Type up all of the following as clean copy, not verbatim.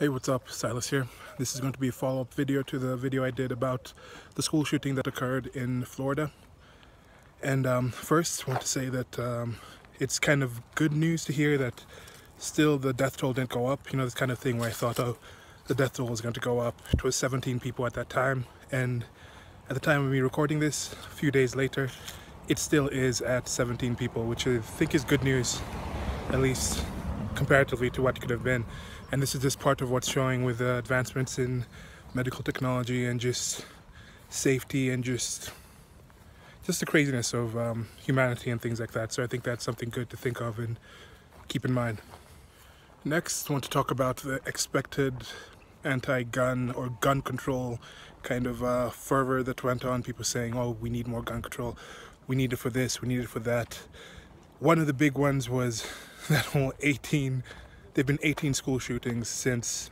Hey, what's up? Silas here. This is going to be a follow-up video to the video I did about the school shooting that occurred in Florida. And first, I want to say that it's kind of good news to hear that still the death toll didn't go up. You know, this kind of thing where I thought, oh, the death toll was going to go up. It was 17 people at that time, and at the time of me recording this, a few days later, it still is at 17 people, which I think is good news, at least comparatively to what could have been. And this is just part of what's showing with the advancements in medical technology and just safety and just the craziness of humanity and things like that. So I think that's something good to think of and keep in mind. Next, I want to talk about the expected anti-gun or gun control kind of fervor that went on. People saying, oh, we need more gun control. We need it for this, we need it for that. One of the big ones was that whole there've been 18 school shootings since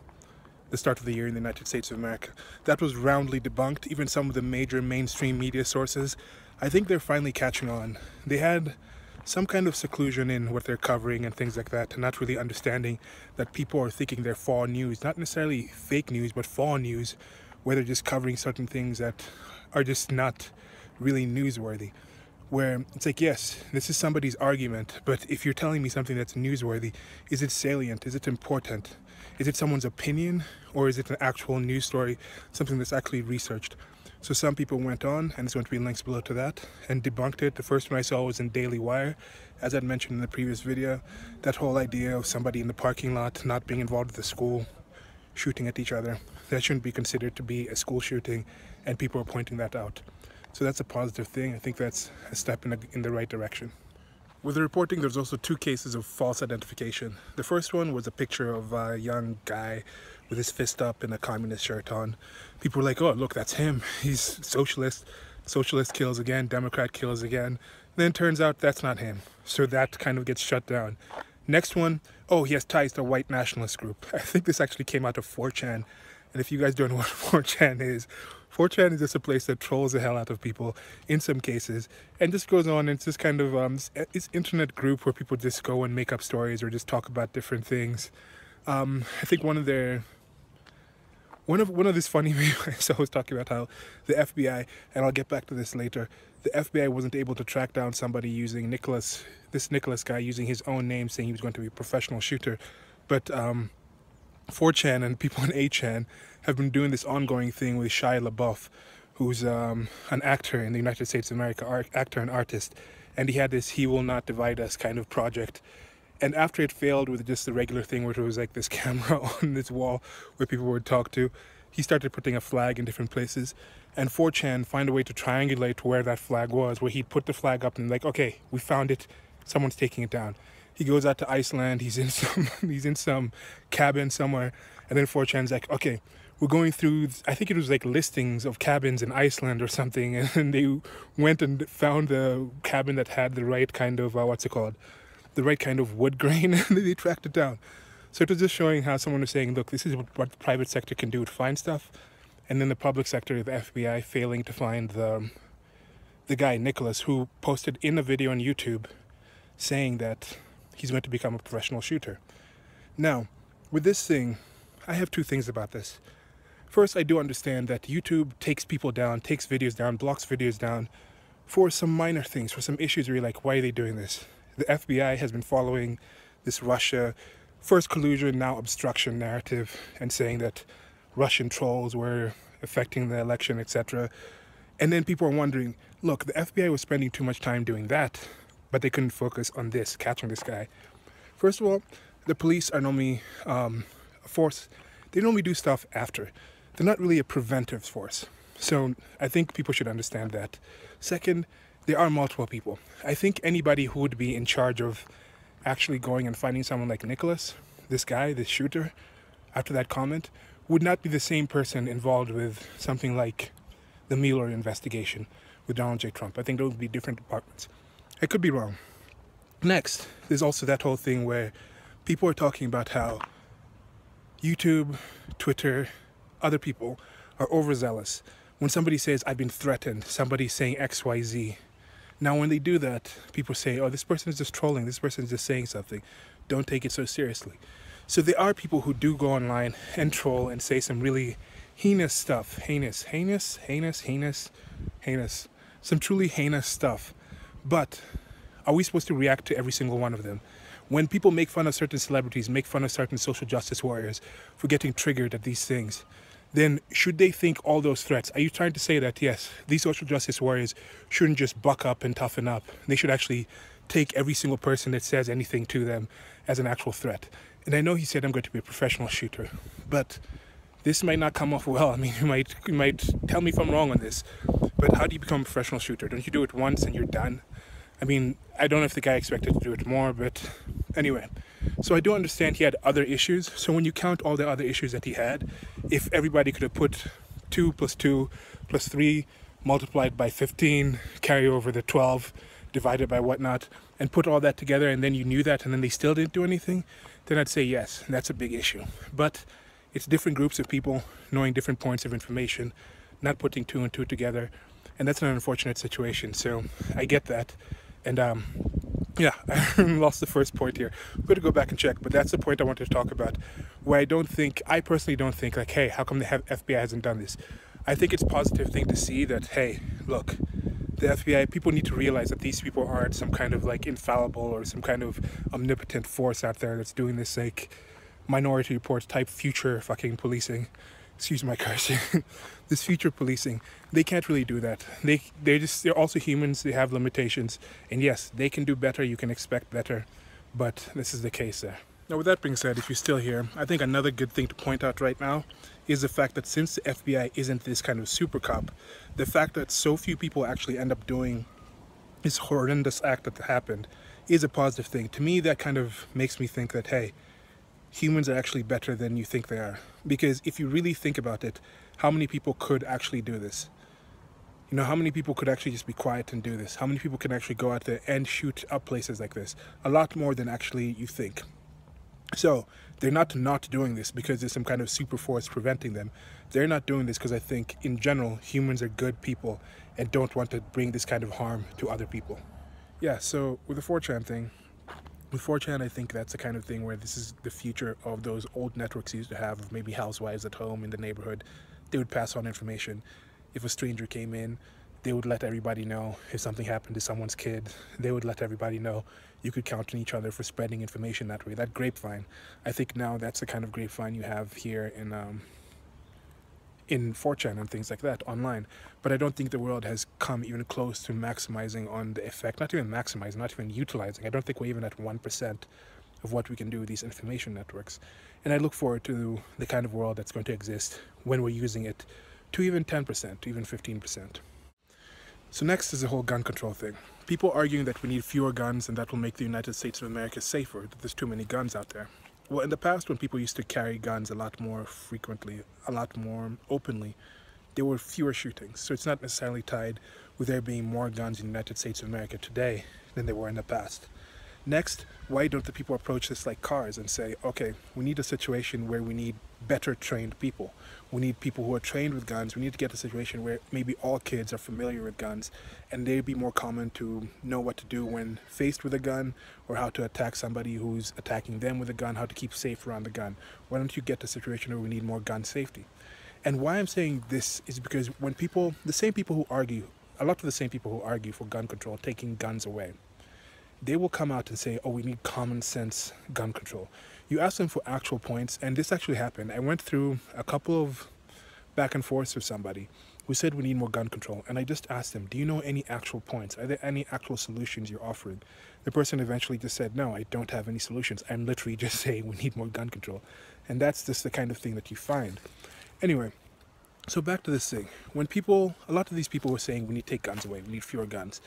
the start of the year in the United States of America. That was roundly debunked. Even some of the major mainstream media sources, I think they're finally catching on. They had some kind of seclusion in what they're covering and things like that, and not really understanding that people are thinking they're false news, not necessarily fake news, but false news, where they're just covering certain things that are just not really newsworthy. Where it's like, yes, this is somebody's argument, but if you're telling me something that's newsworthy, is it salient? Is it important? Is it someone's opinion, or is it an actual news story, something that's actually researched? So some people went on, and there's going to be links below to that, and debunked it. The first one I saw was in Daily Wire. As I'd mentioned in the previous video, that whole idea of somebody in the parking lot not being involved with the school, shooting at each other, that shouldn't be considered to be a school shooting, and people are pointing that out. So that's a positive thing. I think that's a step in the right direction. With the reporting, there's also two cases of false identification. The first one was a picture of a young guy with his fist up and a communist shirt on. People were like, oh, look, that's him. He's socialist. Socialist kills again. Democrat kills again. Then it turns out that's not him. So that kind of gets shut down. Next one, oh, he has ties to a white nationalist group. I think this actually came out of 4chan. And if you guys don't know what 4chan is, 4chan is just a place that trolls the hell out of people in some cases, and just goes on. It's just kind of it's internet group where people just go and make up stories or just talk about different things. I think one of this funny videos I was talking about how the FBI, and I'll get back to this later, the FBI wasn't able to track down somebody using this Nicholas guy using his own name, saying he was going to be a professional shooter, but 4chan and people on 8chan have been doing this ongoing thing with Shia LaBeouf, who's an actor in the United States of America, actor and artist, and he had this He Will Not Divide Us kind of project. And after it failed with just the regular thing where it was like this camera on this wall where people would talk to, he started putting a flag in different places, and 4chan find a way to triangulate where that flag was, where he'd put the flag up and like, okay, we found it, someone's taking it down. He goes out to Iceland, he's in some cabin somewhere, and then 4chan's like, okay, we're going through, I think it was like listings of cabins in Iceland or something, and they went and found the cabin that had the right kind of, the right kind of wood grain, and they tracked it down. So it was just showing how someone was saying, look, this is what the private sector can do to find stuff, and then the public sector, the FBI, failing to find the guy, Nicholas, who posted in a video on YouTube saying that he's going to become a professional shooter. Now, with this thing, I have two things about this. First, I do understand that YouTube takes people down, takes videos down, blocks videos down for some minor things, for some issues where you're like, why are they doing this? The FBI has been following this Russia first collusion, now obstruction narrative, and saying that Russian trolls were affecting the election, etc. And then people are wondering, look, the FBI was spending too much time doing that, but they couldn't focus on this, catching this guy. First of all, the police are normally a force. They normally do stuff after. They're not really a preventive force. So I think people should understand that. Second, there are multiple people. I think anybody who would be in charge of actually going and finding someone like Nicholas, this guy, this shooter, after that comment, would not be the same person involved with something like the Mueller investigation with Donald J. Trump. I think those would be different departments. I could be wrong. Next, there's also that whole thing where people are talking about how YouTube, Twitter, other people are overzealous. When somebody says, I've been threatened, somebody's saying XYZ. Now, when they do that, people say, oh, this person is just trolling. This person is just saying something. Don't take it so seriously. So there are people who do go online and troll and say some really heinous stuff. Heinous. Some truly heinous stuff. But are we supposed to react to every single one of them? When people make fun of certain celebrities, make fun of certain social justice warriors for getting triggered at these things, then should they think all those threats? Are you trying to say that, yes, these social justice warriors shouldn't just buck up and toughen up? They should actually take every single person that says anything to them as an actual threat. And I know he said I'm going to be a professional shooter, but this might not come off well. I mean, you might tell me if I'm wrong on this, but how do you become a professional shooter? Don't you do it once and you're done? I mean, I don't know if the guy expected to do it more, but anyway. So I do understand he had other issues. So when you count all the other issues that he had, if everybody could have put 2 + 2 + 3 multiplied by 15, carry over the 12, divided by whatnot, and put all that together, and then you knew that, and then they still didn't do anything, then I'd say yes, that's a big issue. But it's different groups of people knowing different points of information, not putting 2 and 2 together, and that's an unfortunate situation. So I get that. And yeah, I lost the first point here. I'm going to go back and check, but that's the point I wanted to talk about, where I personally don't think, like, hey, how come the FBI hasn't done this? I think it's a positive thing to see that, hey, look, the FBI, people need to realize that these people aren't some kind of, like, infallible or some kind of omnipotent force out there that's doing this, like, Minority Report type future fucking policing. Excuse my cursing. This future policing, they can't really do that. They're also humans. They have limitations, and yes, they can do better. You can expect better, but this is the case there. Now, with that being said, if you're still here, I think another good thing to point out right now is the fact that since the FBI isn't this kind of super cop, the fact that so few people actually end up doing this horrendous act that happened is a positive thing. To me, that kind of makes me think that, hey, humans are actually better than you think they are. Because if you really think about it, how many people could actually do this? You know, how many people could actually just be quiet and do this? How many people can actually go out there and shoot up places like this? A lot more than actually you think. So they're not doing this because there's some kind of super force preventing them. They're not doing this because I think in general, humans are good people and don't want to bring this kind of harm to other people. Yeah, so with the 4chan thing, with 4chan, I think that's the kind of thing where this is the future of those old networks you used to have, of maybe housewives at home in the neighborhood. They would pass on information. If a stranger came in, they would let everybody know. If something happened to someone's kid, they would let everybody know. You could count on each other for spreading information that way. That grapevine. I think now that's the kind of grapevine you have here in 4chan and things like that online. But I don't think the world has come even close to maximizing on the effect, not even maximizing, not even utilizing. I don't think we're even at 1% of what we can do with these information networks. And I look forward to the kind of world that's going to exist when we're using it to even 10%, to even 15%. So next is the whole gun control thing. People arguing that we need fewer guns and that will make the United States of America safer, that there's too many guns out there. Well, in the past, when people used to carry guns a lot more frequently, a lot more openly, there were fewer shootings. So it's not necessarily tied with there being more guns in the United States of America today than there were in the past. Next, why don't the people approach this like cars and say, okay, we need a situation where we need better trained people. We need people who are trained with guns. We need to get a situation where maybe all kids are familiar with guns and they'd be more common to know what to do when faced with a gun, or how to attack somebody who's attacking them with a gun, how to keep safe around the gun. Why don't you get a situation where we need more gun safety? And why I'm saying this is because when people, a lot of the same people who argue for gun control, taking guns away, they will come out and say, oh, we need common sense gun control. You ask them for actual points, and this actually happened. I went through a couple of back and forths with somebody who said we need more gun control, and I just asked them, do you know any actual points? Are there any actual solutions you're offering? The person eventually just said, no, I don't have any solutions. I'm literally just saying we need more gun control. And that's just the kind of thing that you find. Anyway, so back to this thing. When people, a lot of these people were saying we need to take guns away, we need fewer guns,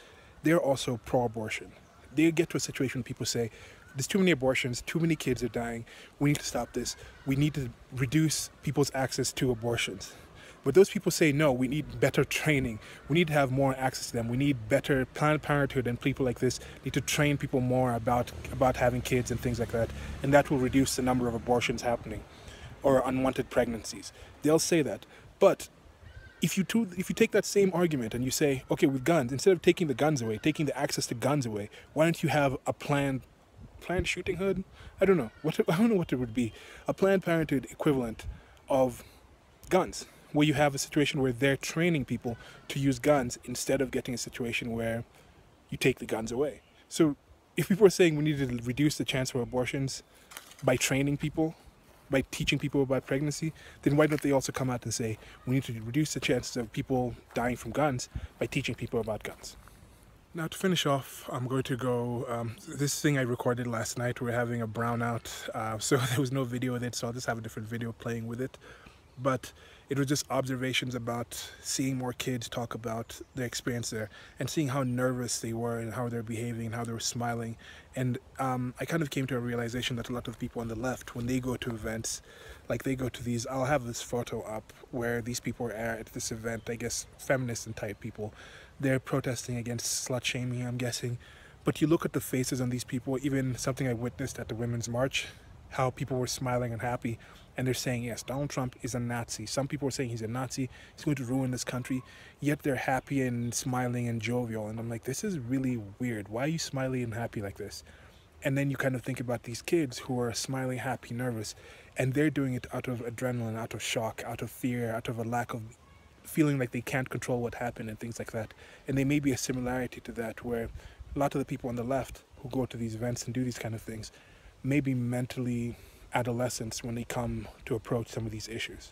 they're also pro-abortion. They get to a situation where people say, there's too many abortions, too many kids are dying, we need to stop this, we need to reduce people's access to abortions. But those people say, no, we need better training, we need to have more access to them, we need better Planned Parenthood, and people like this need to train people more about having kids and things like that, and that will reduce the number of abortions happening, or unwanted pregnancies. They'll say that. But if you take that same argument and you say, okay, with guns, instead of taking the guns away, taking the access to guns away, why don't you have a planned planned shooting hood? I don't know. I don't know what it would be. A Planned Parenthood equivalent of guns, where you have a situation where they're training people to use guns instead of getting a situation where you take the guns away. So if people are saying we need to reduce the chance for abortions by training people, by teaching people about pregnancy, then why don't they also come out and say we need to reduce the chances of people dying from guns by teaching people about guns? Now, to finish off, I'm going to go, this thing I recorded last night, we're having a brownout, so there was no video in it, so I'll just have a different video playing with it. But it was just observations about seeing more kids talk about their experience there and seeing how nervous they were and how they're behaving and how they were smiling. And I kind of came to a realization that a lot of people on the left, when they go to events, like they go to these, I'll have this photo up where these people are at this event, I guess feminist and type people, they're protesting against slut shaming, I'm guessing. But you look at the faces on these people, even something I witnessed at the Women's March, how people were smiling and happy, and they're saying, yes, Donald Trump is a Nazi. Some people are saying he's a Nazi, he's going to ruin this country, yet they're happy and smiling and jovial. And I'm like, this is really weird. Why are you smiling and happy like this? And then you kind of think about these kids who are smiling, happy, nervous, and they're doing it out of adrenaline, out of shock, out of fear, out of a lack of feeling like they can't control what happened and things like that. And there may be a similarity to that, where a lot of the people on the left who go to these events and do these kind of things maybe mentally adolescents when they come to approach some of these issues.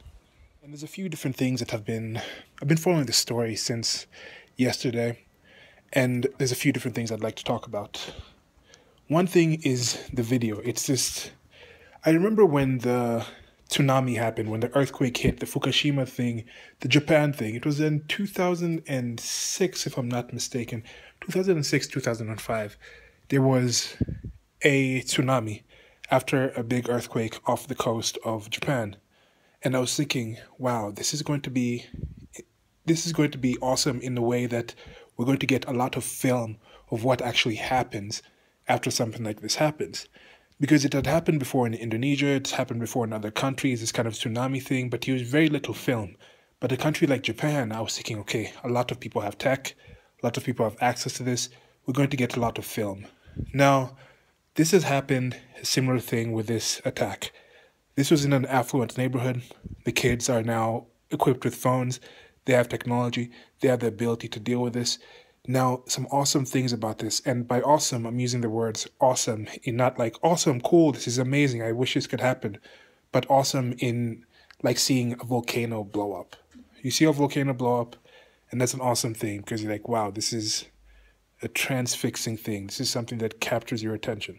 And there's a few different things that I've been following this story since yesterday, and there's a few different things I'd like to talk about. One thing is the video. It's just, I remember when the tsunami happened, when the earthquake hit, the Fukushima thing, the Japan thing. It was in 2006, if I'm not mistaken, 2006, 2005. There was a tsunami after a big earthquake off the coast of Japan. And I was thinking, wow, this is going to be awesome in the way that we're going to get a lot of film of what actually happens after something like this happens. Because it had happened before in Indonesia, it's happened before in other countries, this kind of tsunami thing, but used very little film. But a country like Japan, I was thinking, okay, a lot of people have tech, a lot of people have access to this, we're going to get a lot of film. Now, this has happened, a similar thing with this attack. This was in an affluent neighborhood. The kids are now equipped with phones. They have technology. They have the ability to deal with this. Now, some awesome things about this. And by awesome, I'm using the words awesome in not like awesome, cool, this is amazing, I wish this could happen. But awesome in like seeing a volcano blow up. You see a volcano blow up, and that's an awesome thing because you're like, wow, this is a transfixing thing. This is something that captures your attention.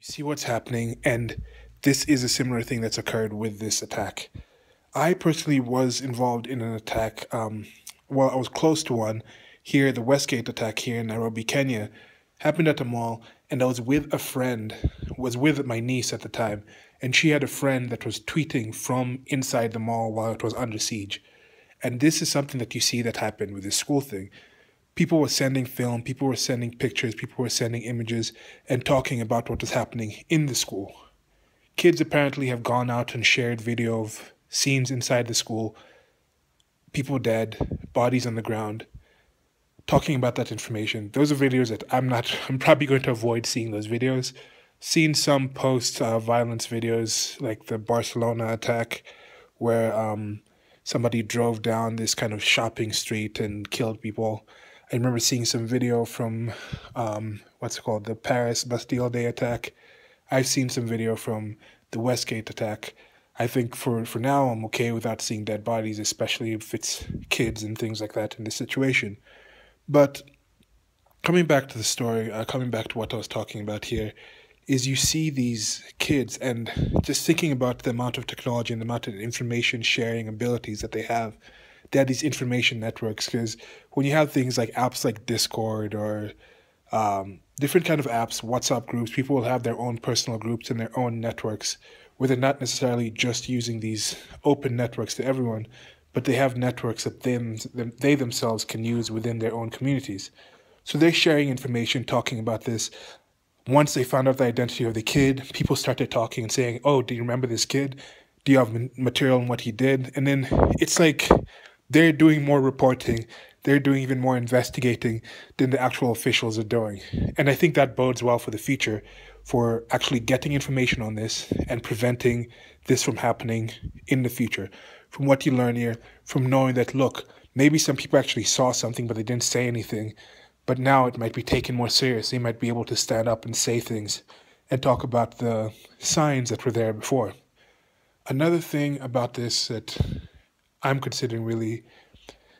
You see what's happening, and this is a similar thing that's occurred with this attack. I personally was involved in an attack, well, I was close to one. Here, the Westgate attack here in Nairobi, Kenya, happened at a mall, and I was with a friend, was with my niece at the time, and she had a friend that was tweeting from inside the mall while it was under siege. And this is something that you see that happened with this school thing. People were sending film, people were sending pictures, people were sending images and talking about what was happening in the school. Kids apparently have gone out and shared video of scenes inside the school, people dead, bodies on the ground, talking about that information. Those are videos that I'm probably going to avoid seeing those videos. Seen some post-violence videos like the Barcelona attack where somebody drove down this kind of shopping street and killed people. I remember seeing some video from, the Paris Bastille Day attack. I've seen some video from the Westgate attack. I think for now, I'm okay without seeing dead bodies, especially if it's kids and things like that in this situation. But coming back to the story, coming back to what I was talking about here, is you see these kids and just thinking about the amount of technology and the amount of information sharing abilities that they have. They have these information networks because when you have things like apps like Discord or different kind of apps, WhatsApp groups, people will have their own personal groups and their own networks where they're not necessarily just using these open networks to everyone, but they have networks that they themselves can use within their own communities. So they're sharing information, talking about this. Once they found out the identity of the kid, people started talking and saying, oh, do you remember this kid? Do you have material on what he did? And then it's like they're doing more reporting. They're doing even more investigating than the actual officials are doing. And I think that bodes well for the future for actually getting information on this and preventing this from happening in the future. From what you learn here, from knowing that, look, maybe some people actually saw something, but they didn't say anything. But now it might be taken more seriously. They might be able to stand up and say things and talk about the signs that were there before. Another thing about this that I'm considering really,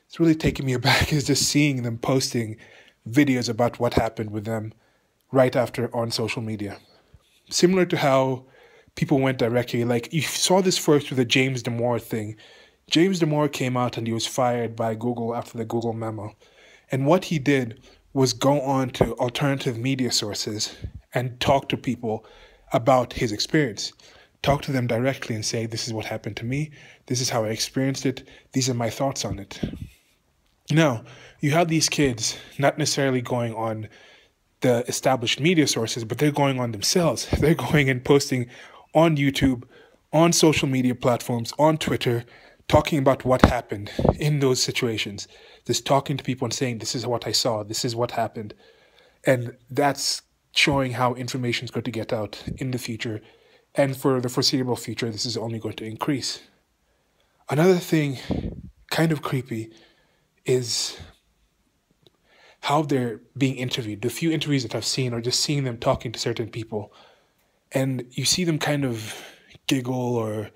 it's really taking me aback, is just seeing them posting videos about what happened with them right after on social media. Similar to how people went directly, like you saw this first with the James Damore thing. James Damore came out and he was fired by Google after the Google memo. And what he did was go on to alternative media sources and talk to people about his experience. Talk to them directly and say, this is what happened to me. This is how I experienced it. These are my thoughts on it. Now, you have these kids not necessarily going on the established media sources, but they're going on themselves. They're going and posting on YouTube, on social media platforms, on Twitter, talking about what happened in those situations. Just talking to people and saying, this is what I saw, this is what happened. And that's showing how information is going to get out in the future. And for the foreseeable future, this is only going to increase. Another thing kind of creepy is how they're being interviewed. The few interviews that I've seen are just seeing them talking to certain people. And you see them kind of giggle or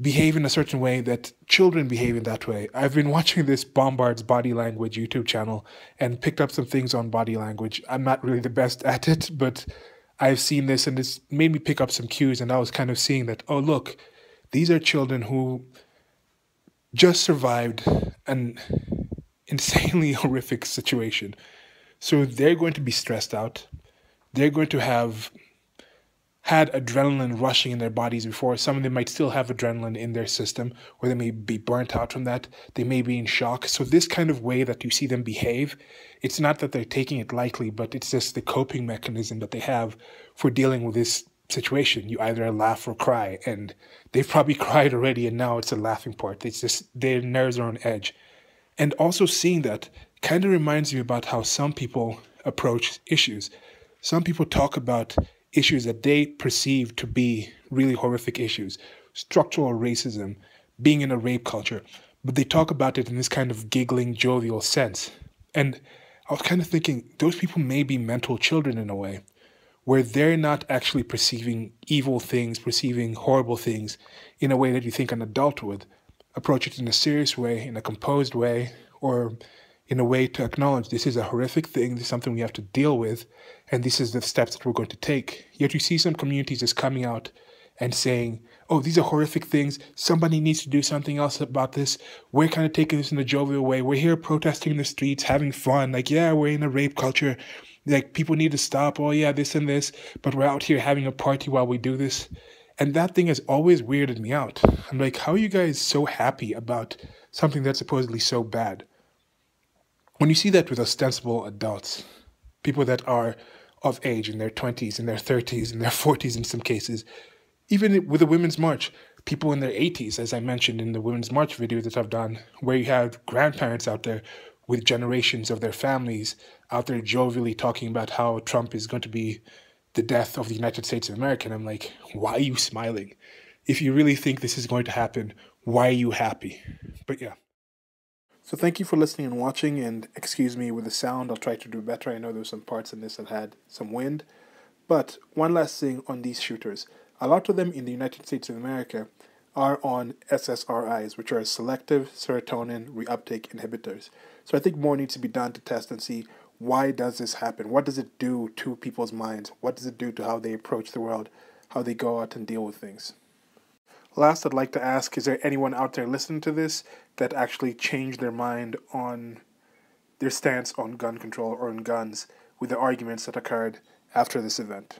behave in a certain way that children behave in that way. I've been watching this Bombard's Body Language YouTube channel and picked up some things on body language. I'm not really the best at it, but I've seen this and it's made me pick up some cues, and I was kind of seeing that, oh, look, these are children who just survived an insanely horrific situation. So they're going to be stressed out. They're going to have had adrenaline rushing in their bodies before. Some of them might still have adrenaline in their system, or they may be burnt out from that. They may be in shock. So this kind of way that you see them behave, it's not that they're taking it lightly, but it's just the coping mechanism that they have for dealing with this situation. You either laugh or cry, and they've probably cried already, and now it's a laughing part. It's just their nerves are on edge. And also seeing that kind of reminds you about how some people approach issues. Some people talk about issues that they perceive to be really horrific issues, structural racism, being in a rape culture, but they talk about it in this kind of giggling, jovial sense. And I was kind of thinking, those people may be mental children in a way, where they're not actually perceiving evil things, perceiving horrible things in a way that you think an adult would. Approach it in a serious way, in a composed way, or in a way to acknowledge this is a horrific thing, this is something we have to deal with, and this is the steps that we're going to take. Yet you see some communities just coming out and saying, oh, these are horrific things, somebody needs to do something else about this, we're kind of taking this in a jovial way, we're here protesting in the streets, having fun, like, yeah, we're in a rape culture, like, people need to stop, oh yeah, this and this, but we're out here having a party while we do this. And that thing has always weirded me out. I'm like, how are you guys so happy about something that's supposedly so bad? When you see that with ostensible adults, people that are of age in their 20s, in their 30s, in their 40s in some cases, even with the Women's March, people in their 80s, as I mentioned in the Women's March video that I've done, where you have grandparents out there with generations of their families out there jovially talking about how Trump is going to be the death of the United States of America. And I'm like, why are you smiling? If you really think this is going to happen, why are you happy? But yeah. So thank you for listening and watching, and excuse me with the sound, I'll try to do better. I know there's some parts in this that had some wind. But one last thing on these shooters. A lot of them in the United States of America are on SSRIs, which are selective serotonin reuptake inhibitors. So I think more needs to be done to test and see, why does this happen? What does it do to people's minds? What does it do to how they approach the world, how they go out and deal with things? Last, I'd like to ask, is there anyone out there listening to this that actually changed their mind on their stance on gun control or on guns with the arguments that occurred after this event?